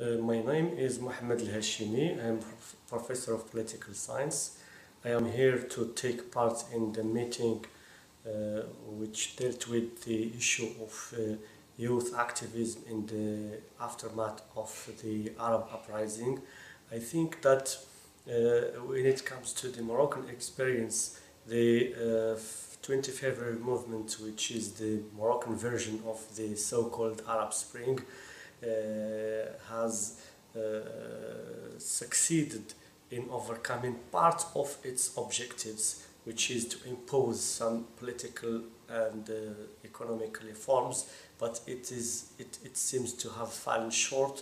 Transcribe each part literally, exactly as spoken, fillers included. Uh, my name is Mohamed ElHachimi. I am prof Professor of Political Science. I am here to take part in the meeting uh, which dealt with the issue of uh, youth activism in the aftermath of the Arab uprising. I think that uh, when it comes to the Moroccan experience, the uh, twentieth February movement, which is the Moroccan version of the so-called Arab Spring, Uh, has uh, succeeded in overcoming part of its objectives, which is to impose some political and uh, economic reforms, but it is it, it seems to have fallen short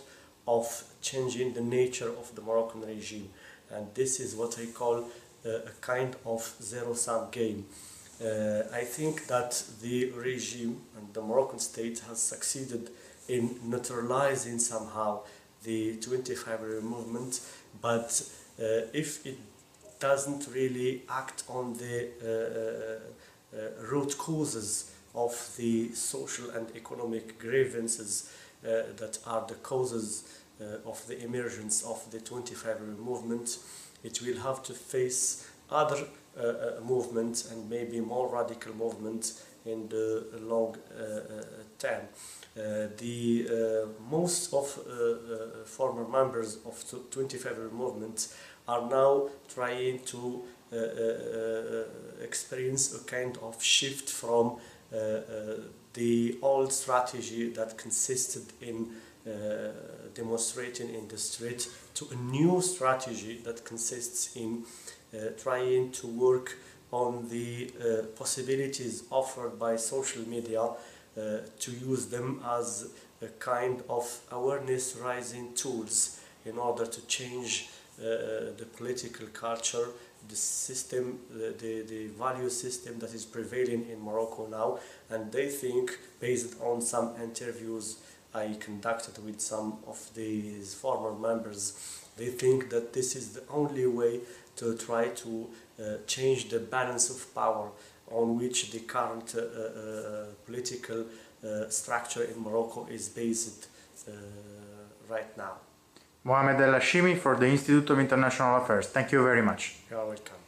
of changing the nature of the Moroccan regime, and this is what I call uh, a kind of zero-sum game. Uh, I think that the regime and the Moroccan state has succeeded in neutralizing somehow the twentieth February movement, but uh, if it doesn't really act on the uh, uh, root causes of the social and economic grievances uh, that are the causes uh, of the emergence of the twentieth February movement, it will have to face other uh, movements and maybe more radical movements in the long uh, term. Uh, the uh, most of uh, uh, former members of twentieth February movement are now trying to uh, uh, experience a kind of shift from uh, uh, the old strategy that consisted in uh, demonstrating in the street to a new strategy that consists in uh, trying to work on the uh, possibilities offered by social media, uh, to use them as a kind of awareness raising tools in order to change uh, the political culture, the system, the, the, the value system that is prevailing in Morocco now. And they think, based on some interviews I conducted with some of these former members, they think that this is the only way to try to uh, change the balance of power on which the current uh, uh, political uh, structure in Morocco is based uh, right now. Mohamed ElHachimi for the Institute of International Affairs. Thank you very much. You are welcome.